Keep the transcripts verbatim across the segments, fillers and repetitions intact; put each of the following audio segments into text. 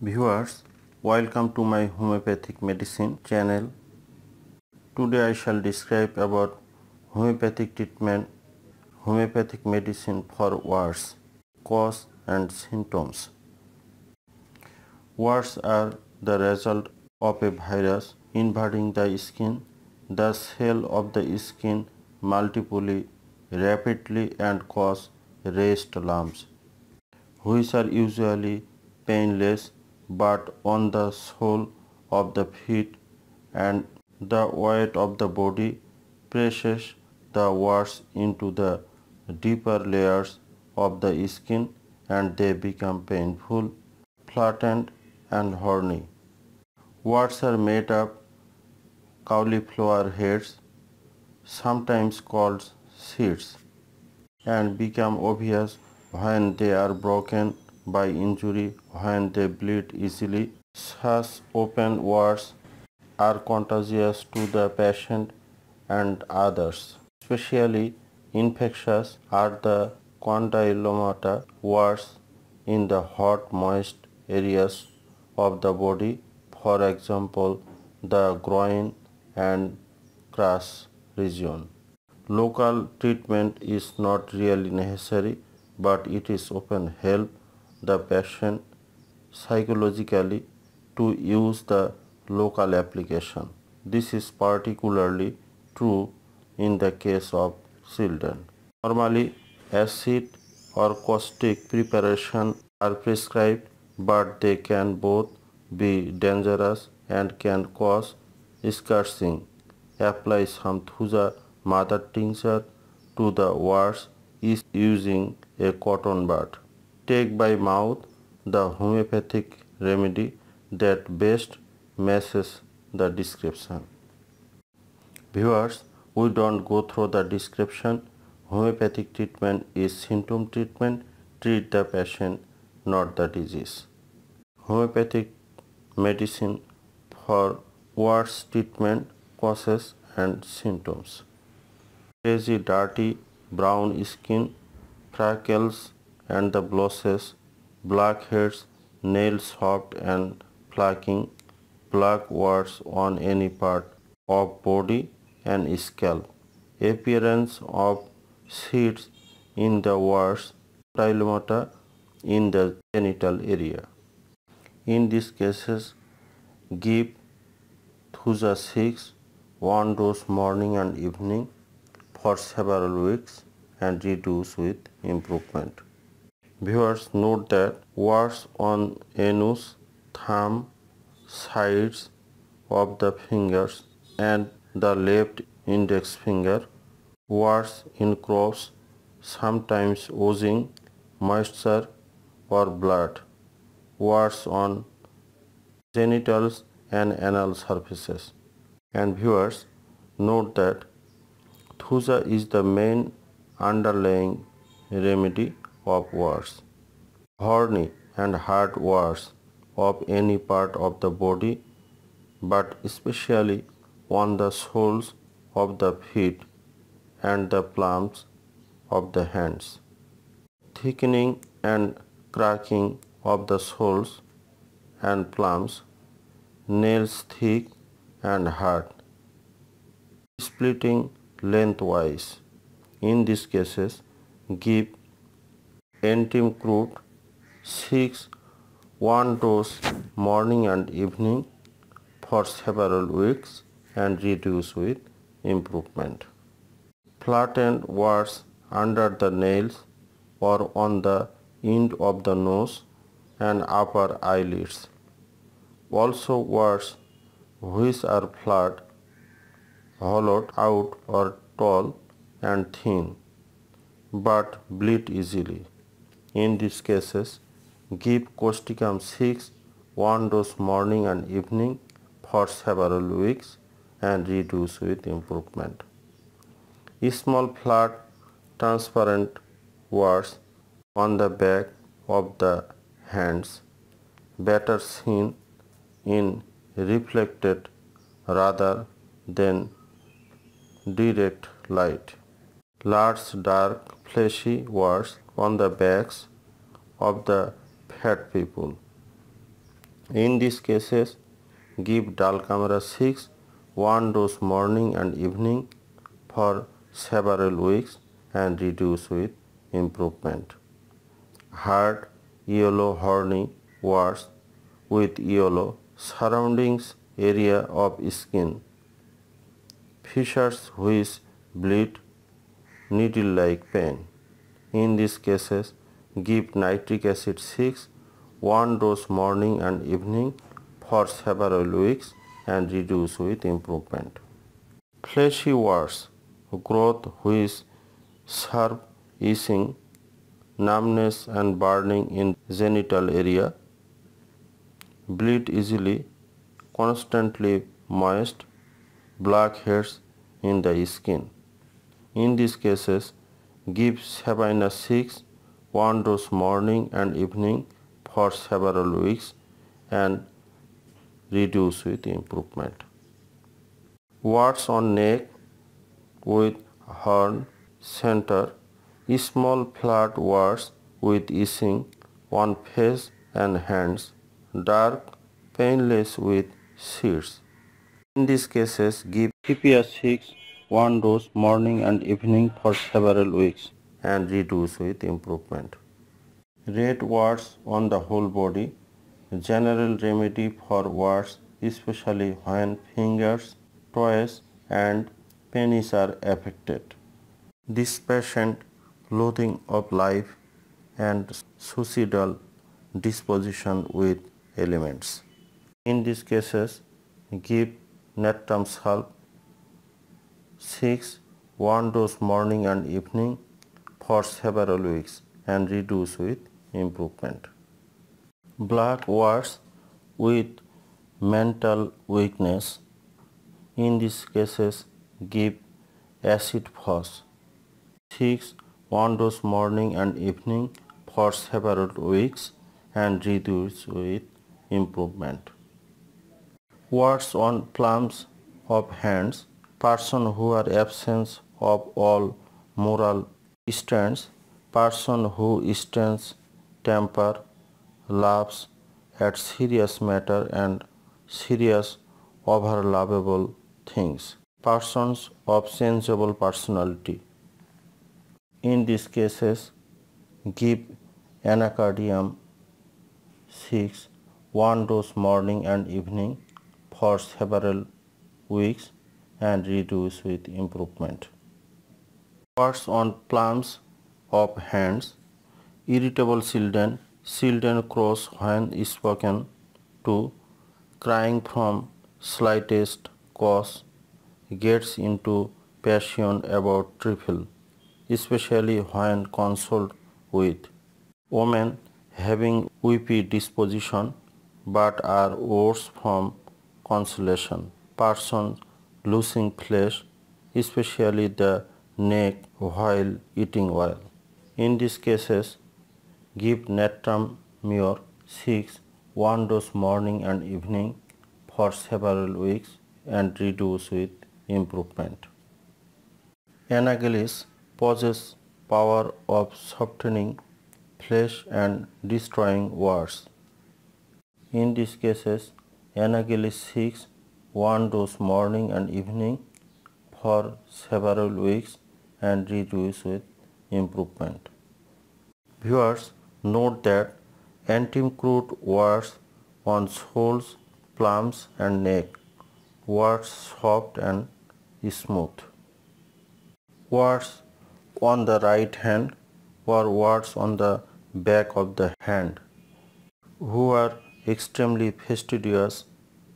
viewers, welcome to my homeopathic medicine channel. Today I shall describe about homeopathic treatment, homeopathic medicine for warts, cause and symptoms. Warts are the result of a virus invading the skin. The cell of the skin multiply rapidly and cause raised lumps, which are usually painless but on the sole of the feet and the weight of the body presses the warts into the deeper layers of the skin and they become painful, flattened and horny. Warts are made up cauliflower heads, sometimes called seeds, and become obvious when they are broken by injury, when they bleed easily. Such open warts are contagious to the patient and others. Especially infectious are the condylomata warts in the hot, moist areas of the body, for example, the groin and crotch region. Local treatment is not really necessary, but it is often help the patient psychologically to use the local application. This is particularly true in the case of children. Normally, acid or caustic preparation are prescribed, but they can both be dangerous and can cause scarring. Apply some Thuja mother tincture to the warts is using a cotton bud. Take by mouth the homeopathic remedy that best matches the description. Viewers, we don't go through the description. Homeopathic treatment is symptom treatment. Treat the patient, not the disease. Homeopathic medicine for warts treatment, causes and symptoms. Crazy, dirty, brown skin, freckles and the blotches, blackheads, nails soft and flaking, black warts on any part of body and scalp, appearance of seeds in the warts, condylomata in the genital area. In these cases, give Thuja six, one dose morning and evening for several weeks and reduce with improvement. Viewers, note that warts on anus, thumb, sides of the fingers and the left index finger, warts in crops, sometimes oozing, moisture or blood, warts on genitals and anal surfaces. And viewers, note that Thuja is the main underlying remedy of warts. Horny and hard warts of any part of the body, but especially on the soles of the feet and the palms of the hands. Thickening and cracking of the soles and palms, nails thick and hard, splitting lengthwise. In these cases, give Antim Crudum six, one dose morning and evening for several weeks and reduce with improvement. Flattened warts under the nails or on the end of the nose and upper eyelids. Also warts which are flat, hollowed out or tall and thin, but bleed easily. In these cases, give Causticum six, one dose morning and evening for several weeks and reduce with improvement. Small flat transparent warts on the back of the hands, better seen in reflected rather than direct light. Large dark fleshy warts on the backs of the fat people, In these cases, give Dulcamara six, one dose morning and evening for several weeks and reduce with improvement. Hard, yellow, horny warts with yellow surroundings area of skin, fissures which bleed needle-like pain. In these cases, give nitric acid six, one dose morning and evening for several weeks and reduce with improvement. Fleshy warts, growth which serve itching, numbness and burning in genital area, bleed easily, constantly moist, blackheads in the skin. In these cases, give Sabina six, one dose morning and evening for several weeks and reduce with improvement. Warts on neck with horn center, small flat warts with itching on face and hands, dark, painless with seeds. In these cases, give Sepia six, one dose morning and evening for several weeks and reduce with improvement. Red warts on the whole body. General remedy for warts, especially when fingers, toes and penis are affected. This patient loathing of life and suicidal disposition with elements. In these cases, give Natrum Sulphuricum six, one dose morning and evening for several weeks and reduce with improvement. Black warts with mental weakness. In these cases, give Acid Phos six, one dose morning and evening for several weeks and reduce with improvement. Warts on palms of hands. Person who are absent of all moral stands. Person who stands temper, laughs at serious matter and serious overlovable things. Persons of changeable personality. In these cases, give Anacardium six, one dose morning and evening for several weeks and reduce with improvement. Warts on palms of hands. Irritable children. Children cross when spoken to, crying from slightest cause, gets into passion about trifle, especially when consoled with. Women having weepy disposition but are worse from consolation. Person losing flesh, especially the neck, while eating well. In these cases, give Natrum Mur six, one dose morning and evening for several weeks and reduce with improvement. Anagallis possesses power of softening flesh and destroying warts. In these cases, Anagallis six, one dose morning and evening for several weeks and reduce with improvement. Viewers, note that Antim Crudum warts on soles, palms and neck, warts soft and smooth. Warts on the right hand or warts on the back of the hand, who are extremely fastidious,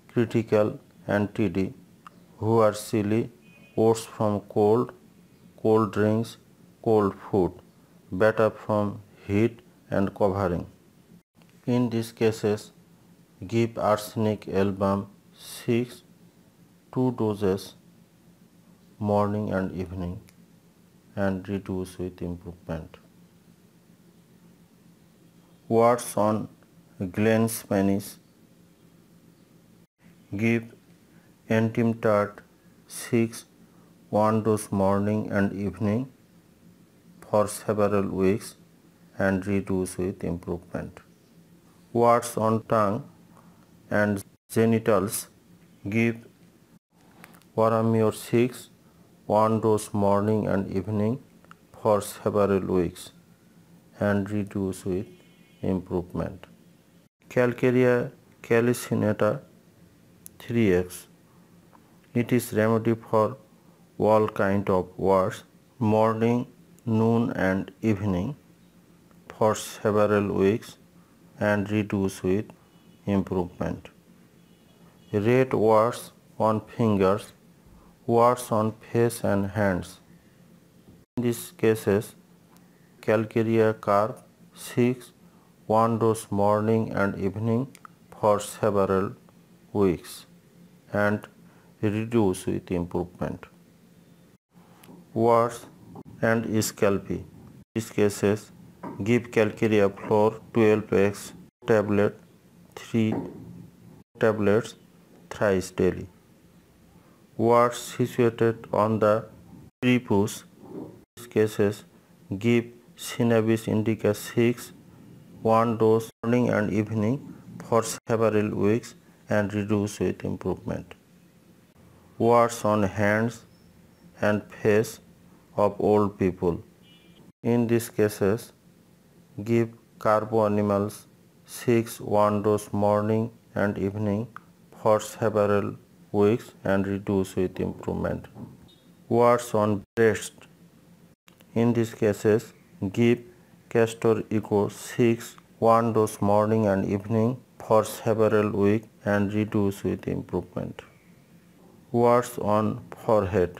critical and tiddy, who are silly, worse from cold, cold drinks, cold food, better from heat and covering. In these cases, give Arsenic Album six, two doses morning and evening and reduce with improvement. Warts on glans penis. Give Antim Tart six, one dose morning and evening for several weeks and reduce with improvement. Warts on tongue. and genitals, give Waramure six, one dose morning and evening for several weeks and reduce with improvement. Calcarea Calcinata three X. It is remedy for all kind of warts, morning, noon and evening for several weeks and reduce with improvement. Red warts on fingers, warts on face and hands. In these cases, Calcarea Carb six, one dose morning and evening for several weeks and reduce with improvement. Warts and scalp. In these cases, give Calcarea Fluor twelve X tablet three tablets thrice daily. Warts situated on the prepuce, in these cases, give Canabis Indica six, one dose morning and evening for several weeks and reduce with improvement. Warts on hands and face of old people. In these cases, give Carbo Animals six, one dose morning and evening for several weeks and reduce with improvement. Warts on breast. In these cases, give Castor Equi six, one dose morning and evening for several weeks and reduce with improvement. Warts on forehead.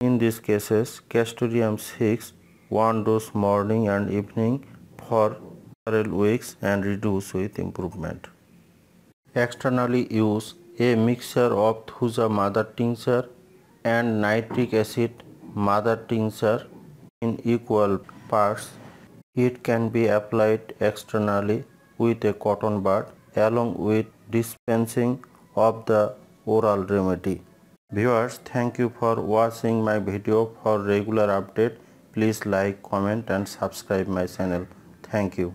In these cases, Castoreum six, one dose morning and evening for several weeks and reduce with improvement. Externally use a mixture of Thuja mother tincture and nitric acid mother tincture in equal parts. It can be applied externally with a cotton bud along with dispensing of the oral remedy. Viewers, thank you for watching my video. For regular update, please like, comment and subscribe my channel. Thank you.